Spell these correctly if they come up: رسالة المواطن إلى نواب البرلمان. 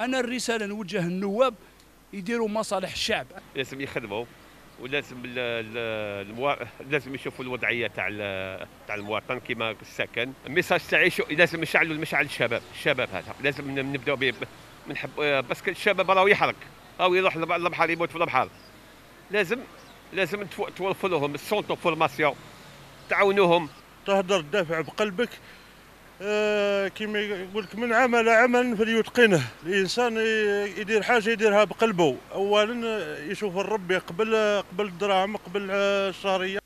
أنا الرسالة نوجه النواب يديروا مصالح الشعب. لازم يخدموا ولازم لازم يشوفوا الوضعيه تاع المواطن كما السكن. الميساج تاعي لازم نشعلوا المشعل الشباب هذا لازم نبداو به باسكو الشباب راهو يحرك، راهو يروح للبحر، يموت في البحر. لازم توفر لهم السونتر فورماسيون، تعاونوهم، تهدر الدافع بقلبك. كما يقول لك من عمل عملا فليتقنه. الانسان يدير حاجه يديرها بقلبه، اولا يشوف الرب قبل الدراهم قبل الشهريه.